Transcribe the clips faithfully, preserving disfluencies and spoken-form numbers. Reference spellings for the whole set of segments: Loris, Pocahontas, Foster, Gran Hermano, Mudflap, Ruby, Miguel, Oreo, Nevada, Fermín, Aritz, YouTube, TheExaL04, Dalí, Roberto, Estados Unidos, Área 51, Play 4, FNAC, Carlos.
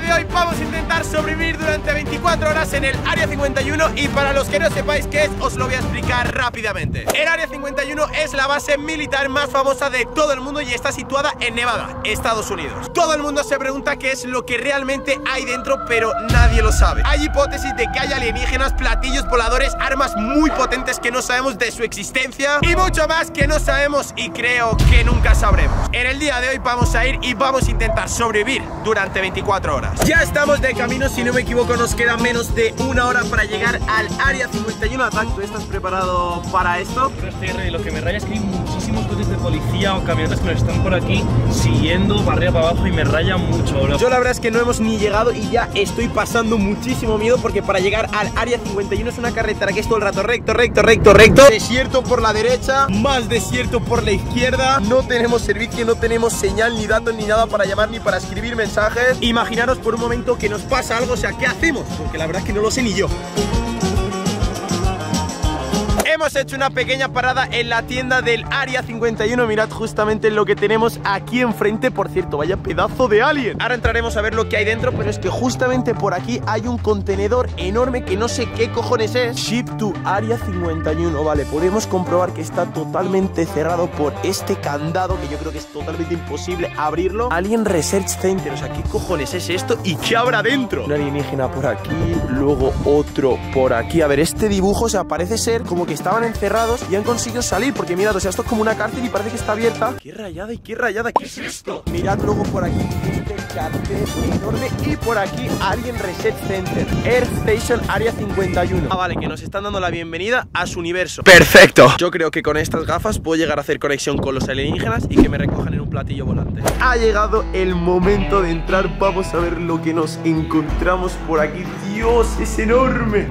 día de hoy vamos a intentar sobrevivir durante veinticuatro horas en el área cincuenta y uno. Y para los que no sepáis qué es, os lo voy a explicar rápidamente. El área cincuenta y uno es la base militar más famosa de todo el mundo y está situada en Nevada, Estados Unidos. Todo el mundo se pregunta qué es lo que realmente hay dentro, pero nadie lo sabe. Hay hipótesis de que hay alienígenas, platillos voladores, armas muy potentes que no sabemos de su existencia y mucho más que no sabemos y creo que nunca sabremos. En el día de hoy vamos a ir y vamos a intentar sobrevivir durante veinticuatro horas. Ya estamos de camino, si no me equivoco nos queda menos de una hora para llegar al área cincuenta y uno. Atac, ¿tú estás preparado para esto? No estoy ready. Lo que me raya es que hay muchísimos coches de policía o camionetas que están por aquí siguiendo barrera para abajo y me raya mucho, bro. Yo la verdad es que no hemos ni llegado y ya estoy pasando muchísimo miedo porque para llegar al área cincuenta y uno es una carretera que es todo el rato recto, recto, recto, recto, desierto por la derecha, más desierto por la izquierda, no tenemos servicio, no tenemos señal ni datos ni nada para llamar ni para escribir mensajes. Imaginaros por un momento que nos pasa algo, o sea, ¿qué hacemos? Porque la verdad es que no lo sé ni yo. Hemos hecho una pequeña parada en la tienda del área cincuenta y uno. Mirad justamente lo que tenemos aquí enfrente. Por cierto, vaya pedazo de alien. Ahora entraremos a ver lo que hay dentro, pero es que justamente por aquí hay un contenedor enorme que no sé qué cojones es. Ship to área cincuenta y uno. Vale, podemos comprobar que está totalmente cerrado por este candado, que yo creo que es totalmente imposible abrirlo. Alien Research Center, o sea, ¿qué cojones es esto? ¿Y qué habrá dentro? Un alienígena por aquí, luego otro por aquí. A ver, este dibujo, o sea, parece ser como que estaban encerrados y han conseguido salir, porque mirad, o sea, esto es como una cárcel y parece que está abierta. ¡Qué rayada y qué rayada! ¿Qué es esto? Mirad luego por aquí este cartel enorme y por aquí Alien Reset Center, Air Station área cincuenta y uno. Ah, vale, que nos están dando la bienvenida a su universo. ¡Perfecto! Yo creo que con estas gafas puedo llegar a hacer conexión con los alienígenas y que me recojan en un platillo volante. Ha llegado el momento de entrar, vamos a ver lo que nos encontramos por aquí. ¡Dios, es enorme!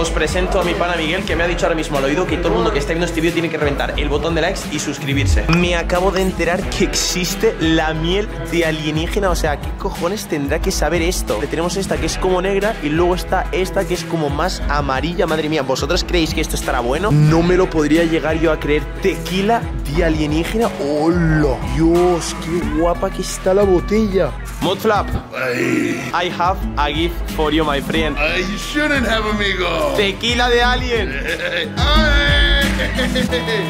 Os presento a mi pana Miguel, que me ha dicho ahora mismo al oído que todo el mundo que está viendo este vídeo tiene que reventar el botón de likes y suscribirse. Me acabo de enterar que existe la miel de alienígena, o sea, ¿qué cojones tendrá que saber esto? Le tenemos esta que es como negra y luego está esta que es como más amarilla. Madre mía, ¿vosotros creéis que esto estará bueno? No me lo podría llegar yo a creer. Tequila de alienígena. ¡Hola! Dios, qué guapa que está la botella. Mudflap, I have a gift for you, my friend. I shouldn't have, amigo. Tequila de alien.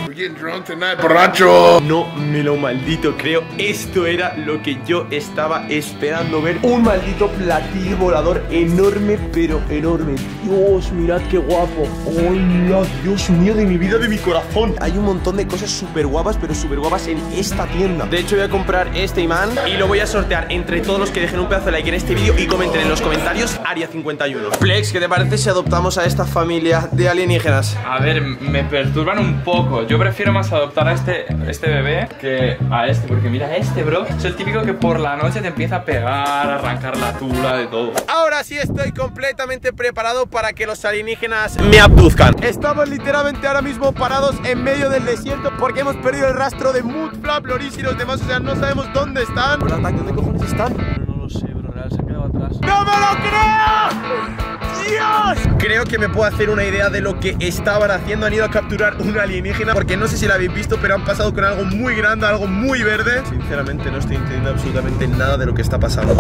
We're getting drunk tonight, borracho. No me lo maldito creo. Esto era lo que yo estaba esperando ver. Un maldito platillo volador enorme, pero enorme. Dios, mirad qué guapo. Hola, Dios mío de mi vida, de mi corazón. Hay un montón de cosas súper guapas, pero súper guapas en esta tienda. De hecho voy a comprar este imán y lo voy a sortear entre todos los que dejen un pedazo de like en este vídeo y comenten en los comentarios área cincuenta y uno. Flex, ¿qué te parece si adoptamos a esta familia de alienígenas? A ver, me perturban un poco. Yo prefiero más adoptar a este, este bebé que a este, porque mira, este, bro, es el típico que por la noche te empieza a pegar, a arrancar la tula, de todo. Ahora sí estoy completamente preparado para que los alienígenas me abduzcan. Estamos literalmente ahora mismo parados en medio del desierto porque hemos perdido el rastro de Mudflap, Loris y los demás, o sea, no sabemos dónde están. Hola, Tac, ¿dónde cojones están? No lo sé, bro, real, se ha quedado atrás. ¡No me lo creo! Dios. Creo que me puedo hacer una idea de lo que estaban haciendo. Han ido a capturar una alienígena, porque no sé si la habéis visto, pero han pasado con algo muy grande, algo muy verde. Sinceramente no estoy entendiendo absolutamente nada de lo que está pasando.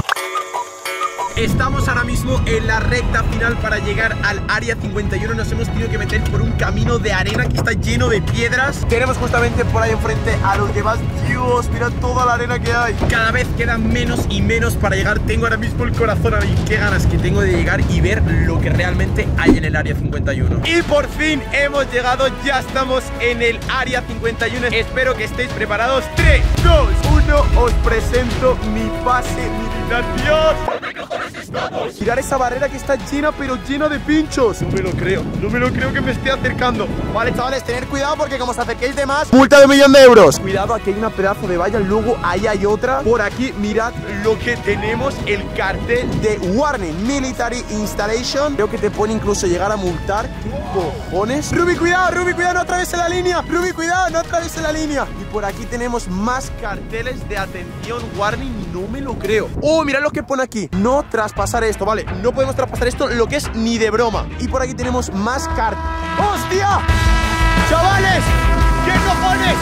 Estamos ahora mismo en la recta final para llegar al área cincuenta y uno. Nos hemos tenido que meter por un camino de arena que está lleno de piedras. Tenemos justamente por ahí enfrente a los demás. Dios, mira toda la arena que hay. Cada vez queda menos y menos para llegar. Tengo ahora mismo el corazón a mí. Qué ganas que tengo de llegar y ver lo que realmente hay en el área cincuenta y uno. Y por fin hemos llegado. Ya estamos en el área cincuenta y uno. Espero que estéis preparados. tres, dos, uno. Os presento mi base militar. Dios. Mirar esa barrera que está llena, pero llena de pinchos. No me lo creo, no me lo creo que me esté acercando. Vale, chavales, tener cuidado porque como os acerquéis de más, multa de un millón de euros. Cuidado, aquí hay una pedazo de valla, luego ahí hay otra. Por aquí, mirad lo que tenemos. El cartel de Warning Military Installation. Creo que te pueden incluso llegar a multar. ¿Qué cojones? Ruby, cuidado, Ruby, cuidado, no atraviese la línea. Ruby, cuidado, no atraviese la línea. Y por aquí tenemos más carteles de atención, Warning, no me lo creo. Oh, mirad lo que pone aquí. No traspasar esto, vale, no podemos traspasar esto, lo que es ni de broma. Y por aquí tenemos más cartas. ¡Hostia! pones? ¿Quién lo pones?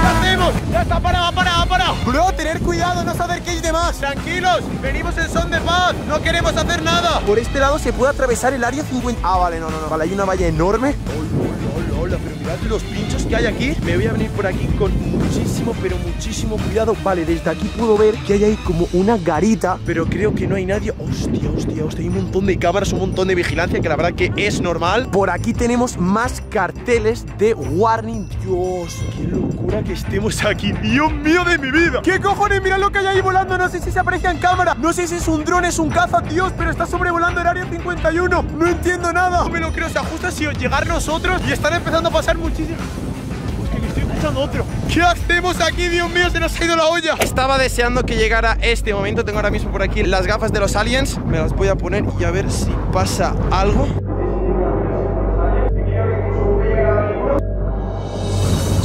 ¿Qué hacemos? Ya está parado, parado, parado. Bro, tener cuidado, no saber qué hay de más. Tranquilos, venimos en son de paz. No queremos hacer nada. Por este lado se puede atravesar el área cincuenta. Ah, vale, no, no, no. Vale, hay una valla enorme. Hola, hola, hola, pero mirad los pinchos que hay aquí. Me voy a venir por aquí con muchísimo, pero muchísimo cuidado. Vale, desde aquí puedo ver que hay ahí como una garita, pero creo que no hay nadie. Hostia, hostia, hostia, hay un montón de cámaras, un montón de vigilancia, que la verdad que es normal. Por aquí tenemos más carteles de warning. Dios, qué locura que estemos aquí. Dios mío de mi vida. ¿Qué cojones? Mirad lo que hay ahí volando. No sé si se aprecia en cámara. No sé si es un dron, es un caza, Dios, pero está sobrevolando el área cincuenta y uno. No entiendo nada. No me lo creo, se ajusta si llegar nosotros y están empezando a pasar muchísimo. Otro. ¿Qué hacemos aquí? Dios mío, se nos ha ido la olla. Estaba deseando que llegara este momento. Tengo ahora mismo por aquí las gafas de los aliens. Me las voy a poner y a ver si pasa algo.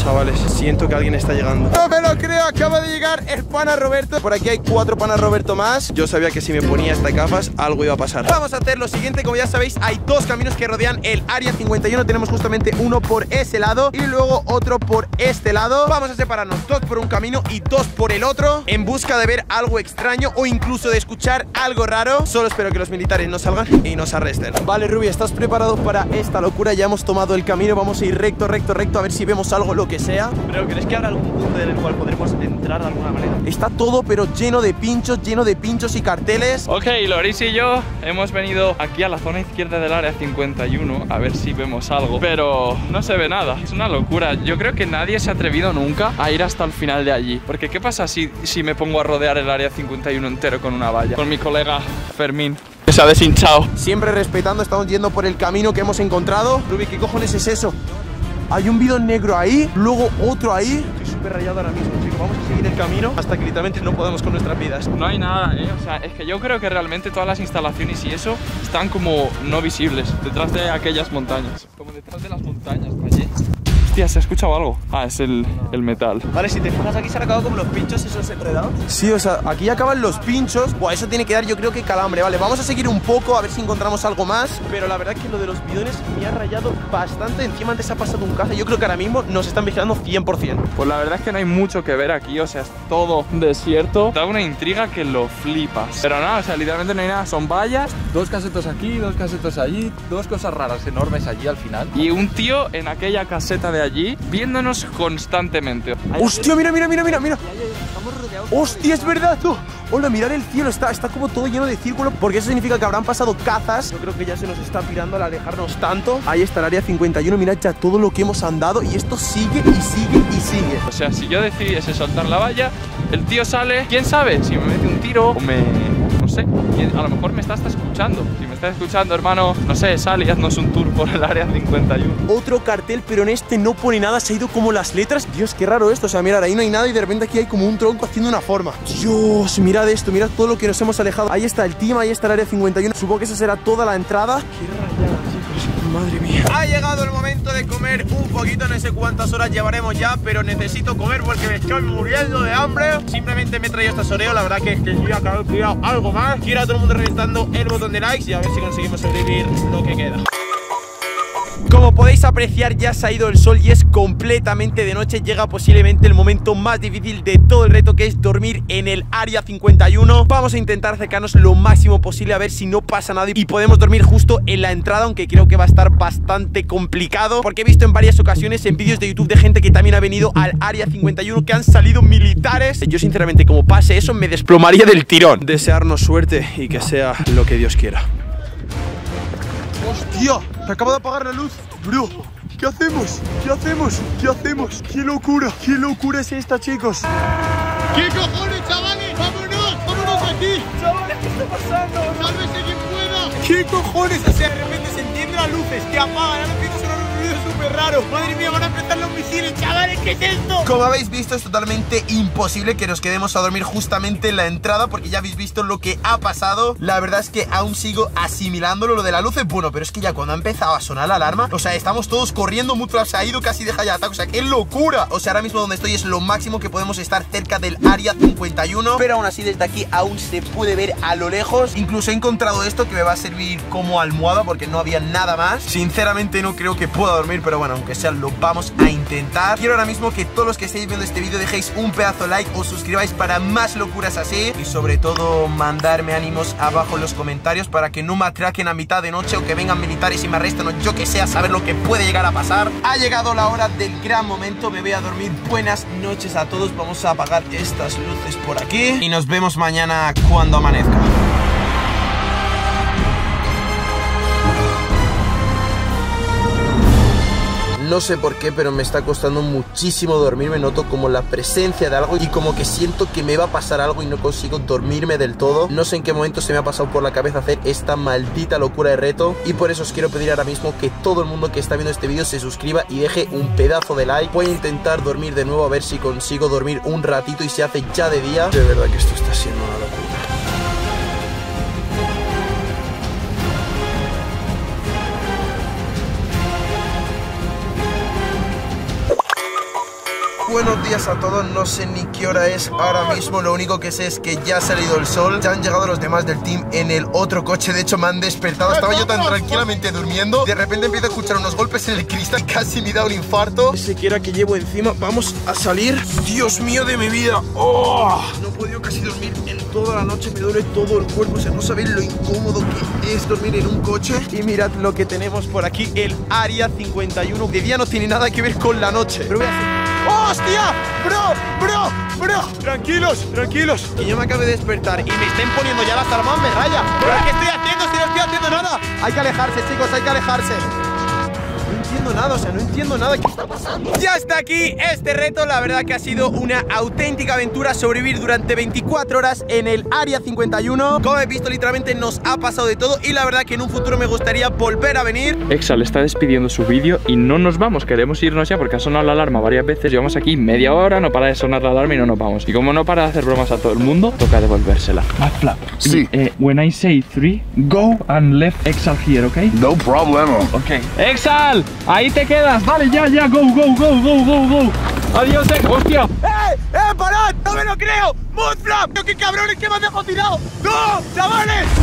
Chavales, siento que alguien está llegando. No me lo creo, acaba de llegar el pana Roberto. Por aquí hay cuatro panas Roberto más. Yo sabía que si me ponía estas gafas algo iba a pasar. Vamos a hacer lo siguiente, como ya sabéis, hay dos caminos que rodean el área cincuenta y uno. Tenemos justamente uno por ese lado y luego otro por este lado. Vamos a separarnos, dos por un camino y dos por el otro, en busca de ver algo extraño o incluso de escuchar algo raro. Solo espero que los militares no salgan y nos arresten. Vale, Ruby, ¿estás preparado para esta locura? Ya hemos tomado el camino, vamos a ir recto, recto, recto, a ver si vemos algo loco que sea. Pero ¿crees que habrá algún punto en el cual podremos entrar de alguna manera? Está todo pero lleno de pinchos, lleno de pinchos y carteles. Ok, Loris y yo hemos venido aquí a la zona izquierda del área cincuenta y uno a ver si vemos algo, pero no se ve nada. Es una locura. Yo creo que nadie se ha atrevido nunca a ir hasta el final de allí, porque ¿qué pasa si, si me pongo a rodear el área cincuenta y uno entero con una valla? Con mi colega Fermín se ha deshinchado. Siempre respetando, estamos yendo por el camino que hemos encontrado. Ruby, ¿qué cojones es eso? Hay un bidón negro ahí, luego otro ahí. Estoy súper rayado ahora mismo, chicos. Vamos a seguir el camino hasta que literalmente no podamos con nuestras vidas. No hay nada, eh. O sea, es que yo creo que realmente todas las instalaciones y eso están como no visibles detrás de aquellas montañas. Como detrás de las montañas, allí. Hostia, ¿se ha escuchado algo? Ah, es el, el metal. Vale, si te fijas aquí se han acabado como los pinchos esos enredados. Sí, o sea, aquí acaban los pinchos. Buah, eso tiene que dar yo creo que calambre. Vale, vamos a seguir un poco a ver si encontramos algo más. Pero la verdad es que lo de los bidones me ha rayado bastante. Encima antes ha pasado un caza. Yo creo que ahora mismo nos están vigilando cien por cien. Pues la verdad es que no hay mucho que ver aquí. O sea, es todo desierto. Da una intriga que lo flipas. Pero nada, o sea, literalmente no hay nada. Son vallas. Dos casetos aquí, dos casetos allí. Dos cosas raras enormes allí al final. Y un tío en aquella caseta de allí viéndonos constantemente. Hostia, mira, mira, mira, mira, mira. Hostia, es verdad, tú. Hola, mirad el cielo, está, está como todo lleno de círculos, porque eso significa que habrán pasado cazas. Yo creo que ya se nos está pirando al alejarnos tanto. Ahí está el área cincuenta y uno, mirad ya todo lo que hemos andado y esto sigue y sigue y sigue. O sea, si yo decidiese soltar la valla, el tío sale, quién sabe, si me mete un tiro o me... no sé, a lo mejor me está hasta escuchando. Si me está escuchando, hermano, no sé, sal y haznos un tour por el área cincuenta y uno. Otro cartel, pero en este no pone nada, se ha ido como las letras. Dios, qué raro esto, o sea, mirad, ahí no hay nada y de repente aquí hay como un tronco haciendo una forma. Dios, mirad esto, mirad todo lo que nos hemos alejado. Ahí está el team, ahí está el área cincuenta y uno. Supongo que esa será toda la entrada. Qué rayada, chicos, madre mía. Ha llegado el momento de comer un poquito, no sé cuántas horas llevaremos ya, pero necesito comer porque me estoy muriendo de hambre. Simplemente me he traído estas Oreo, la verdad que es que yo acabo de tirar algo más. Quiero a todo el mundo reventando el botón de likes y a ver si conseguimos sobrevivir lo que queda. Como podéis apreciar, ya se ha ido el sol y es completamente de noche. Llega posiblemente el momento más difícil de todo el reto, que es dormir en el área cincuenta y uno. Vamos a intentar acercarnos lo máximo posible a ver si no pasa nada y podemos dormir justo en la entrada, aunque creo que va a estar bastante complicado, porque he visto en varias ocasiones en vídeos de YouTube de gente que también ha venido al área cincuenta y uno que han salido militares. Yo sinceramente, como pase eso, me desplomaría del tirón. Desearnos suerte y que sea lo que Dios quiera. ¡Hostia! Se acaba de apagar la luz, bro. ¿Qué hacemos? ¿Qué hacemos? ¿Qué hacemos? ¡Qué locura! ¡Qué locura es esta, chicos! ¡Qué cojones, chavales! ¡Vámonos! ¡Vámonos aquí! ¡Chavales, qué está pasando! ¡Sálvese quien pueda! ¡Qué cojones! O sea, de repente se encienden las luces, te apagan, ahora empieza a sonar un ruido súper raro. ¡Madre mía, van a empezar los misiles, chavales! ¿Qué es esto? Como habéis visto, es totalmente imposible que nos quedemos a dormir justamente en la entrada, porque ya habéis visto lo que ha pasado. La verdad es que aún sigo asimilándolo. Lo de la luz es bueno, pero es que ya cuando ha empezado a sonar la alarma, o sea, estamos todos corriendo. Mudflap se ha ido, casi deja ya ataque. O sea, ¡qué locura! O sea, ahora mismo donde estoy es lo máximo que podemos estar cerca del área cincuenta y uno, pero aún así desde aquí aún se puede ver a lo lejos. Incluso he encontrado esto que me va a servir como almohada, porque no había nada más. Sinceramente no creo que pueda dormir, pero bueno, aunque sea lo vamos a intentar. Quiero ahora mismo que todos los que estéis viendo este vídeo dejéis un pedazo de like, os suscribáis para más locuras así y sobre todo mandarme ánimos abajo en los comentarios para que no me atraquen a mitad de noche o que vengan militares y me arresten o yo que sé, a saber lo que puede llegar a pasar. Ha llegado la hora del gran momento, me voy a dormir. Buenas noches a todos, vamos a apagar estas luces por aquí y nos vemos mañana cuando amanezca. No sé por qué, pero me está costando muchísimo dormirme. Noto como la presencia de algo y como que siento que me va a pasar algo y no consigo dormirme del todo. No sé en qué momento se me ha pasado por la cabeza hacer esta maldita locura de reto. Y por eso os quiero pedir ahora mismo que todo el mundo que está viendo este vídeo se suscriba y deje un pedazo de like. Voy a intentar dormir de nuevo a ver si consigo dormir un ratito y se hace ya de día. De verdad que esto está siendo una locura. Buenos días a todos, no sé ni qué hora es ahora mismo, lo único que sé es que ya ha salido el sol, ya han llegado los demás del team en el otro coche, de hecho me han despertado, estaba yo tan tranquilamente durmiendo, de repente empiezo a escuchar unos golpes en el cristal, casi me da un infarto, siquiera que llevo encima, vamos a salir, Dios mío de mi vida, oh, no he podido casi dormir en toda la noche, me duele todo el cuerpo, o sea, no sabéis lo incómodo que es dormir en un coche, y mirad lo que tenemos por aquí, el área cincuenta y uno, de día no tiene nada que ver con la noche, pero voy a hacer... ¡Hostia! ¡Bro! ¡Bro! ¡Bro! Tranquilos, tranquilos. Que yo me acabo de despertar y me estén poniendo ya las alarmas, me raya. ¿Pero qué estoy haciendo si no estoy haciendo nada? Hay que alejarse, chicos, hay que alejarse. No entiendo nada, o sea, no entiendo nada. ¿Qué está pasando? Ya está aquí este reto. La verdad que ha sido una auténtica aventura sobrevivir durante veinticuatro horas en el área cincuenta y uno. Como habéis visto, literalmente nos ha pasado de todo. Y la verdad que en un futuro me gustaría volver a venir. Exal está despidiendo su vídeo y no nos vamos. Queremos irnos ya porque ha sonado la alarma varias veces. Llevamos aquí media hora, no para de sonar la alarma y no nos vamos. Y como no para de hacer bromas a todo el mundo, toca devolvérsela. Mudflap. Sí. Y, eh, when I say three, go and left Exal here, ¿ok? No problem. Ok. Exal. Ahí te quedas, vale, ya, ya, go, go, go, go, go, go. Adiós, eh, hostia. ¡Eh! ¡Eh! ¡Parad! ¡No me lo creo! ¡Mudflap! ¡Qué cabrones que me han dejado tirado! ¡No! ¡Chavales!